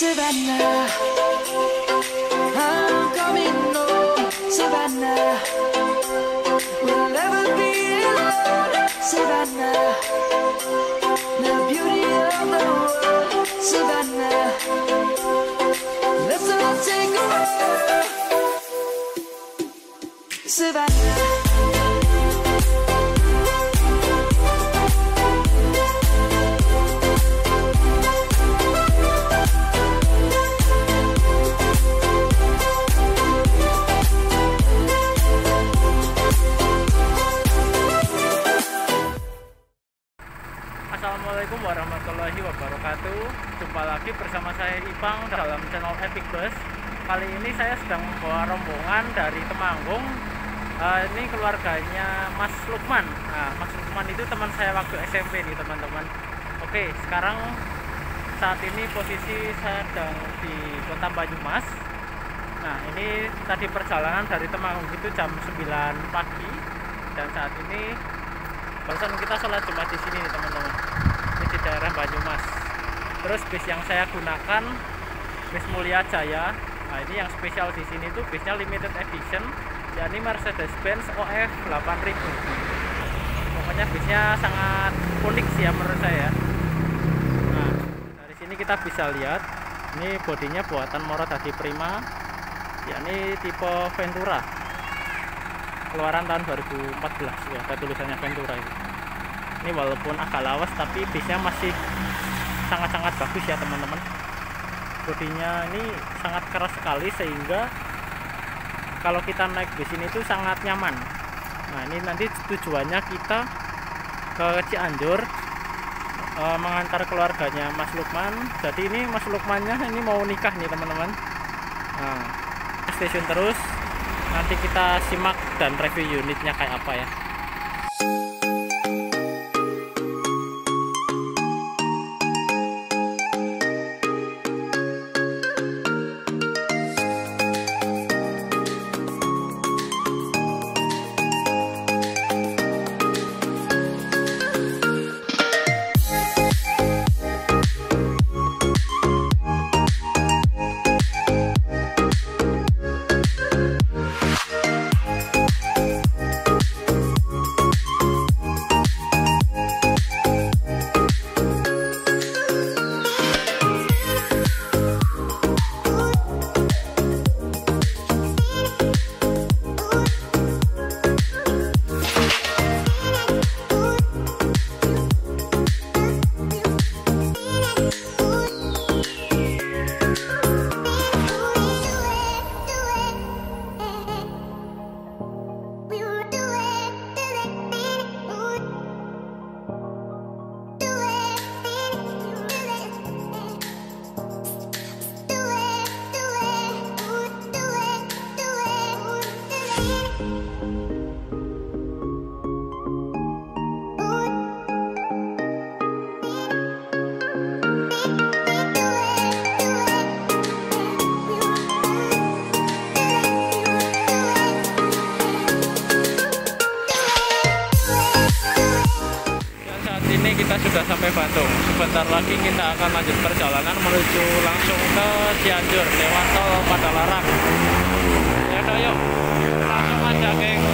Savannah, I'm coming home. Savannah, we'll never be alone. Savannah, the beauty of the world. Savannah, let's all take a ride. Savannah. Assalamualaikum warahmatullahi wabarakatuh. Jumpa lagi bersama saya Ipang dalam channel Epic Bus. Kali ini saya sedang membawa rombongan dari Temanggung. Ini keluarganya Mas Lukman. Nah, Mas Lukman itu teman saya waktu SMP nih teman-teman. Oke, sekarang saat ini posisi saya sedang di kota Banyumas. Nah, ini tadi perjalanan dari Temanggung itu jam 9 pagi. Dan saat ini barusan kita sholat Jumat di sini nih teman-teman, di daerah Banyumas. Terus bis yang saya gunakan bis Mulia Jaya. Nah, ini yang spesial di sini tuh bisnya limited edition, yakni Mercedes-Benz OF8000. Pokoknya bisnya sangat unik sih ya menurut saya. Nah, dari sini kita bisa lihat ini bodinya buatan Morotadi Prima, yakni tipe Ventura. Keluaran tahun 2014 ya, ada tulisannya Ventura itu. Ini walaupun agak lawas tapi bisnya masih sangat-sangat bagus ya teman-teman. Bodinya ini sangat keras sekali sehingga kalau kita naik bis ini itu sangat nyaman. Nah, ini nanti tujuannya kita ke Cianjur mengantar keluarganya Mas Lukman. Jadi ini Mas Lukmannya ini mau nikah nih teman-teman. Nah, stasiun terus. Nanti kita simak dan review unitnya kayak apa ya. Sudah sampai Bandung. Sebentar lagi kita akan lanjut perjalanan menuju langsung ke Cianjur, Dewantol, Padalarang. Ya, yuk, langsung aja, geng.